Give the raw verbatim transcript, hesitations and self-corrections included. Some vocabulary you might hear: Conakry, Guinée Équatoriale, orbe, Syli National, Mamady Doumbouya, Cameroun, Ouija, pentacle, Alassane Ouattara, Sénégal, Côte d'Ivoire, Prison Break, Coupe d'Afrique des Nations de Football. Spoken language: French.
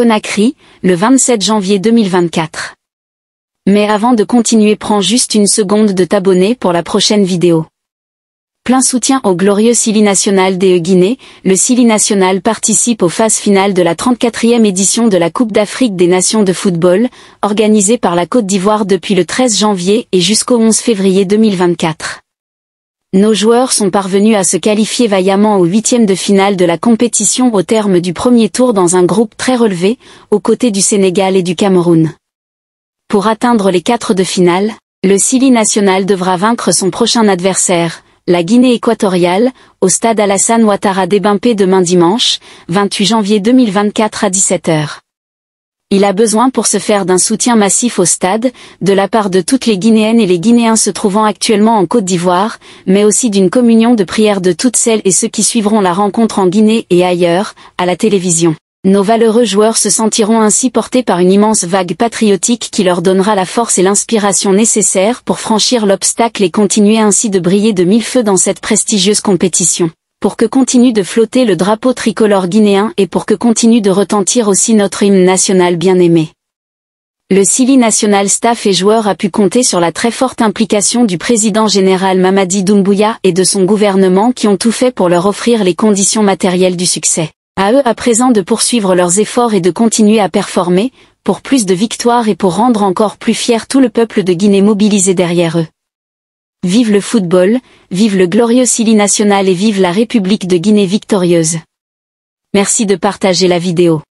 Conakry, le vingt-sept janvier deux mille vingt-quatre. Mais avant de continuer, prends juste une seconde de t'abonner pour la prochaine vidéo. Plein soutien au glorieux Syli National de Guinée, le Syli National participe aux phases finales de la trente-quatrième édition de la Coupe d'Afrique des Nations de Football, organisée par la Côte d'Ivoire depuis le treize janvier et jusqu'au onze février deux mille vingt-quatre. Nos joueurs sont parvenus à se qualifier vaillamment aux huitièmes de finale de la compétition au terme du premier tour dans un groupe très relevé, aux côtés du Sénégal et du Cameroun. Pour atteindre les quarts de finale, le Syli National devra vaincre son prochain adversaire, la Guinée Équatoriale, au stade Alassane Ouattara d'Ébimpé demain dimanche, vingt-huit janvier deux mille vingt-quatre à dix-sept heures. Il a besoin pour se faire d'un soutien massif au stade, de la part de toutes les Guinéennes et les Guinéens se trouvant actuellement en Côte d'Ivoire, mais aussi d'une communion de prières de toutes celles et ceux qui suivront la rencontre en Guinée et ailleurs, à la télévision. Nos valeureux joueurs se sentiront ainsi portés par une immense vague patriotique qui leur donnera la force et l'inspiration nécessaires pour franchir l'obstacle et continuer ainsi de briller de mille feux dans cette prestigieuse compétition. Pour que continue de flotter le drapeau tricolore guinéen et pour que continue de retentir aussi notre hymne national bien-aimé. Le Syli National staff et joueurs a pu compter sur la très forte implication du président général Mamady Doumbouya et de son gouvernement qui ont tout fait pour leur offrir les conditions matérielles du succès. À eux à présent de poursuivre leurs efforts et de continuer à performer, pour plus de victoires et pour rendre encore plus fier tout le peuple de Guinée mobilisé derrière eux. Vive le football, vive le glorieux Syli National et vive la République de Guinée victorieuse. Merci de partager la vidéo.